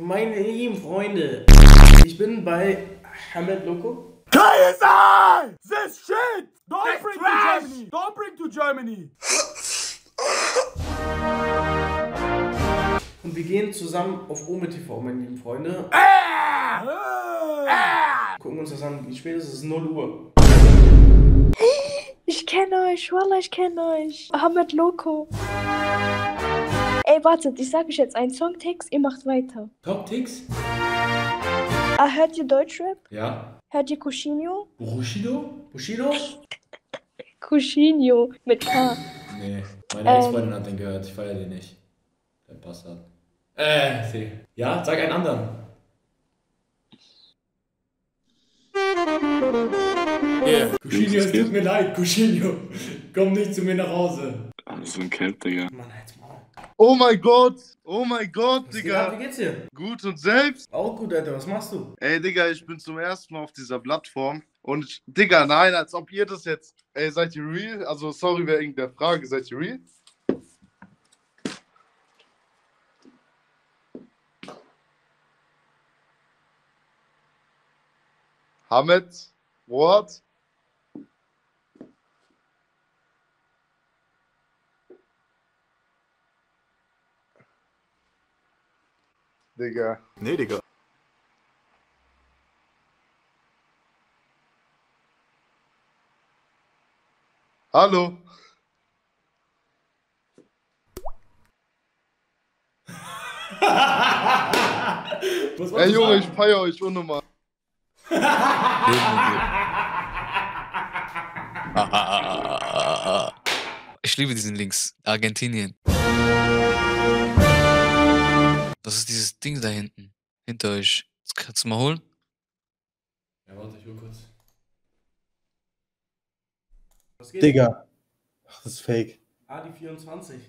Meine lieben Freunde, ich bin bei Hamed Loco. KSI! This shit! Don't bring to Germany! Don't bring to Germany! Und wir gehen zusammen auf OME-TV, meine lieben Freunde. Gucken uns das an, wie spät ist es? 0 Uhr. Ich kenne euch, Wallah, ich kenne euch. Hamed Loco. Ey, wartet, ich sage euch jetzt einen Songtext, ihr macht weiter. Songtext? Ah, hört ihr Deutschrap? Ja. Hört ihr Kushino? Kushino? Kushino? Kushino, mit K. Nee, meine Ex-Freundin hat den gehört, ich feiere den nicht. Der Bastard. See. Ja, sag einen anderen. Yeah. Kushino, es tut mir leid, Kushino. Komm nicht zu mir nach Hause. Das ist ein Kelp, Digga. Mann, halt's mal. Oh mein Gott, Digga. Wie geht's dir? Gut und selbst? Auch gut, Alter, was machst du? Ey, Digga, ich bin zum ersten Mal auf dieser Plattform. Und, Digga, nein, als ob ihr das jetzt... Ey, seid ihr real? Also, sorry, wer irgendeiner Frage, seid ihr real? Hamed, what? Digga. Nee, Digga. Hallo. Ey, Junge, ich feier euch unnormal. Ich liebe diesen Links. Argentinien. Das ist dieses Ding da hinten. Hinter euch. Das kannst du mal holen? Ja, warte, ich hol kurz. Was geht? Digga. Ach, das ist fake. Ah, die 24.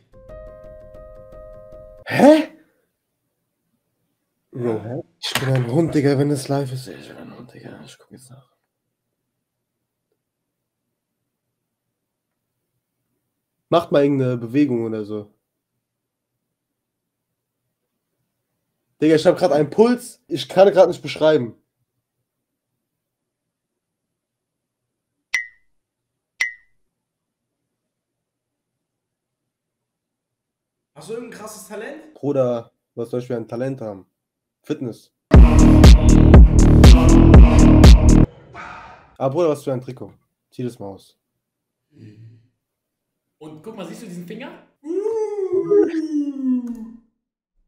Hä? Bro, hä? Ich bin ein Hund, Digga, wenn es live ist. Ich bin ein Hund, Digga. Ich guck jetzt nach. Macht mal irgendeine Bewegung oder so. Digga, ich habe gerade einen Puls, ich kann gerade nicht beschreiben. Hast du irgendein krasses Talent? Bruder, was soll ich für ein Talent haben? Fitness. Aber Bruder, was für ein Trikot? Zieh das mal aus. Und guck mal, siehst du diesen Finger?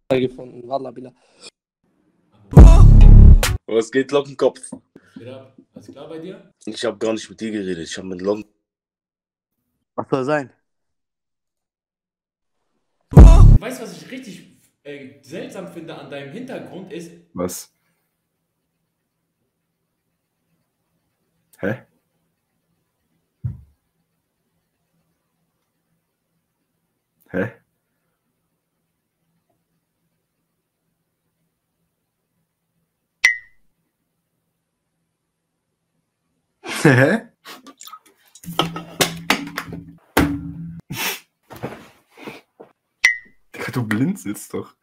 Gefunden, Wallah, Billa. Was geht, Lockenkopf? Alles klar bei dir? Ich hab gar nicht mit dir geredet, ich hab mit Locken. Was soll sein? Weißt du, was ich richtig seltsam finde an deinem Hintergrund ist? Was? Hä? Hä? Hä? Digga, du blinzelst doch.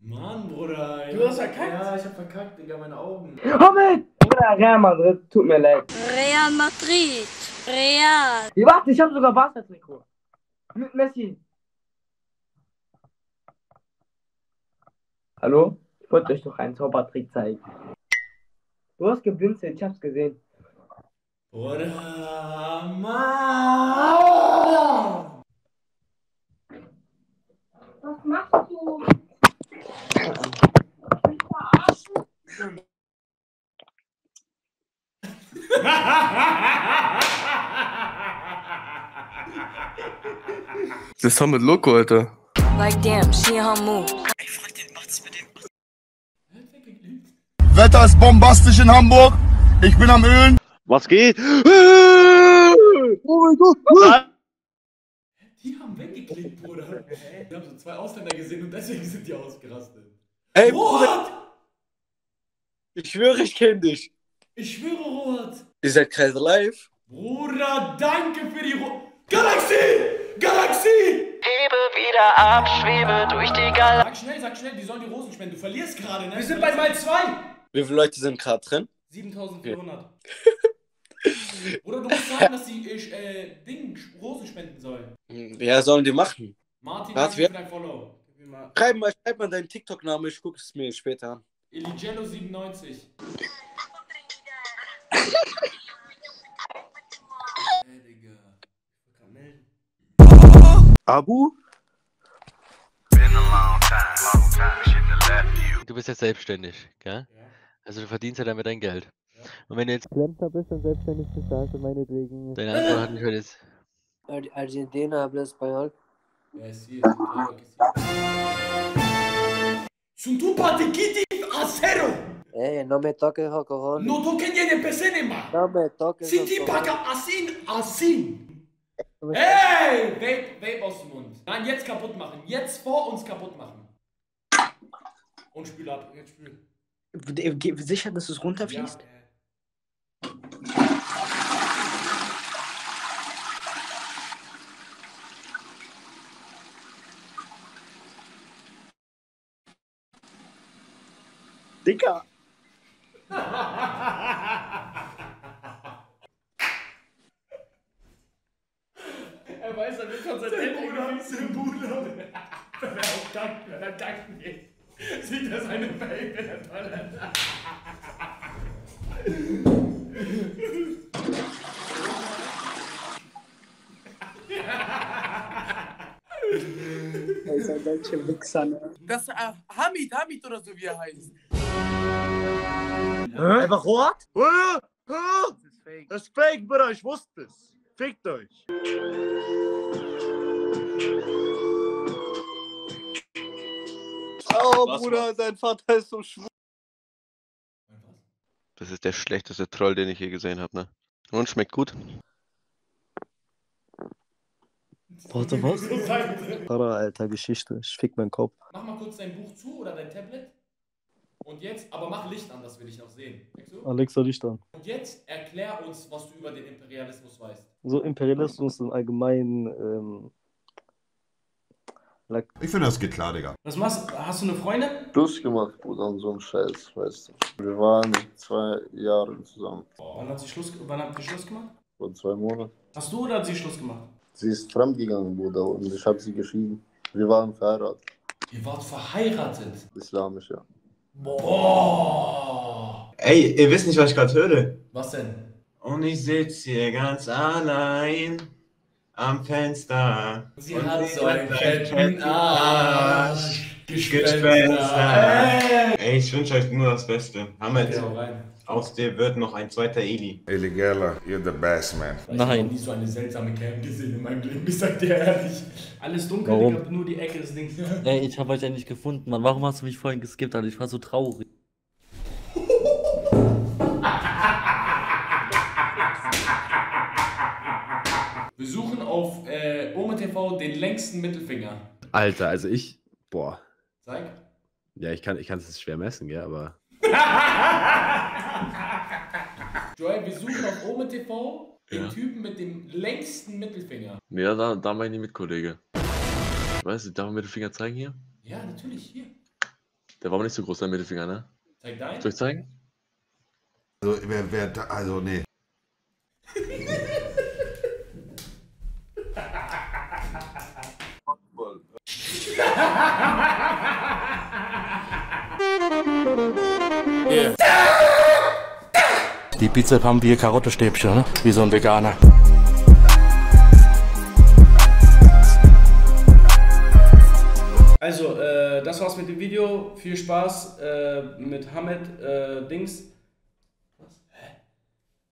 Mann, Bruder. Du hast verkackt. Ja, ich hab verkackt, Digga, meine Augen. Hamed! Bruder, Real Madrid, tut mir leid. Real Madrid. Real. Ja, warte, ich hab sogar Barca-Trikot. Mit Messi. Hallo? Ich wollte euch doch einen Zaubertrick zeigen. Du hast geblinzelt, ich hab's gesehen. Oder Mann! Was machst du? Ich verarsche dich. Das ist Hamed Loco, Alter. Like damn, she her move. Wetter ist bombastisch in Hamburg. Ich bin am Ölen. Was geht? Oh mein Gott. Die haben weggeklickt, Bruder. Ich hab so zwei Ausländer gesehen und deswegen sind die ausgerastet. Ey, Rohat! Ich schwöre, ich kenn dich. Ich schwöre, Rohat. Ihr seid Kreise live. Bruder, danke für die Rohat. Galaxie! Galaxie! Gebe wieder ab, schwebe durch die Galaxie. Sag schnell, die sollen die Rosen spenden. Du verlierst gerade, ne? Wir sind bei Mal 2. Wie viele Leute sind gerade drin? 7400. Okay. Oder du musst sagen, dass die Rosen spenden sollen. Ja, sollen die machen. Martin, was wird dein Follow? Schreib mal deinen TikTok-Namen, ich gucke es mir später an. Eligello97. Abu? Du bist jetzt selbstständig, gell? Ja. Also du verdienst ja damit dein Geld. Ja. Und wenn du jetzt Klempner bist und selbstständig bist, dann hast du meinetwegen... Deine Antwort hat nicht für das... Argentina habla español. Ja, sí, es Ey, no me toques, cojones. No toques ni en pesenema. No me toques, cojones. Si te paga asin. Hey, Vape aus dem Mund. Nein, jetzt kaputt machen. Jetzt vor uns kaputt machen. Und spül ab. Jetzt spül. Sicher, dass es runterfließt? Ja, Dicker. Er weiß, er wird schon sein Bruder. Dann danken wir. Sieht er seine Baby, der Tolle. Das ist ein deutscher Wichser, ne? Das ist Hamid oder so, wie er heißt. Einfach what? Das ist fake. Das ist fake, Bruder, ich wusste es. Fickt euch. Oh, was, Bruder, was? Dein Vater ist so schwul. Das ist der schlechteste Troll, den ich je gesehen habe, ne? Und schmeckt gut. Warte, was? Alter, Geschichte. Ich fick meinen Kopf. Mach mal kurz dein Buch zu oder dein Tablet. Und jetzt, aber mach Licht an, das will ich noch sehen. Alexa, Licht an. Und jetzt erklär uns, was du über den Imperialismus weißt. So, Imperialismus im Allgemeinen, ich finde, das geht klar, Digga. Was machst du? Hast du eine Freundin? Schluss gemacht, Bruder, und so ein Scheiß, weißt du. Wir waren 2 Jahre zusammen. Oh. Wann habt ihr Schluss gemacht? Vor 2 Monaten. Hast du oder hat sie Schluss gemacht? Sie ist fremdgegangen, Bruder, und ich hab sie geschieden. Wir waren verheiratet. Ihr wart verheiratet? Islamisch, ja. Boah! Ey, ihr wisst nicht, was ich gerade höre. Was denn? Und ich sitz hier ganz allein am Fenster. Sie hat so einen fetten Arsch. Gespenster. Ey, ich wünsche euch nur das Beste. Hamed, aus dir wird noch ein zweiter Eli. Illegaler, you're the best, man. Nein. Ich hab nie so eine seltsame Cam gesehen in meinem Leben, ich sag dir ehrlich. Alles dunkel, ich hab nur die Ecke des Dings. Ey, ich hab euch ja nicht gefunden, Mann. Warum hast du mich vorhin geskippt, Alter? Ich war so traurig. Wir suchen auf OME-TV den längsten Mittelfinger. Alter, also ich... Boah. Zeig. Ja, ich kann es schwer messen, gell, aber... Joel, wir suchen auf OME-TV den Typen mit dem längsten Mittelfinger. Ja, da meine ich mit, Kollege. Weißt du, darf man Mittelfinger zeigen hier? Ja, natürlich, hier. Der war aber nicht so groß, der Mittelfinger, ne? Zeig deinen. Soll ich zeigen? Also, nee. Yeah. Die Pizza haben wir Karottenstäbchen, ne? Wie so ein Veganer. Also, das war's mit dem Video. Viel Spaß mit Hamed Dings.